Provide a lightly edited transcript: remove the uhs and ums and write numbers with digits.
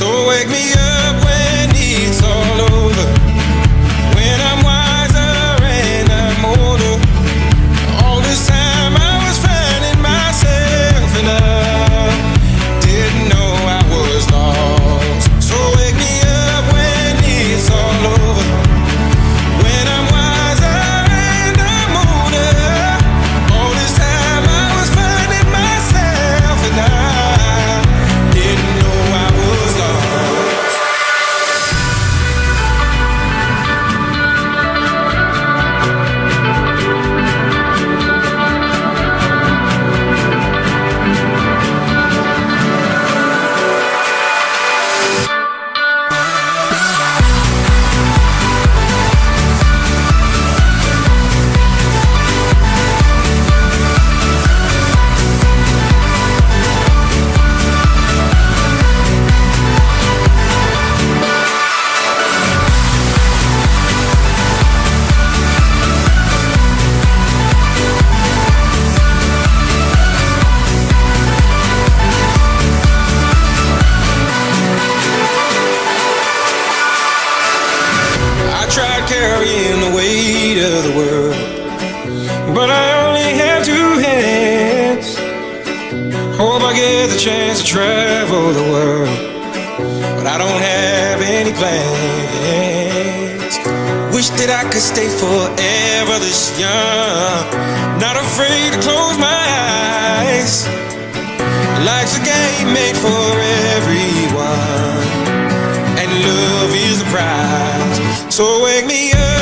So wake me up when it's all over, when I'm wiser and I'm older. All this time I was finding myself and I didn't know I was lost. Carrying the weight of the world, but I only have two hands. Hope I get the chance to travel the world, but I don't have any plans. Wish that I could stay forever this young, not afraid to close my eyes. Life's a game made for everyone, and love is the prize. So wake me up.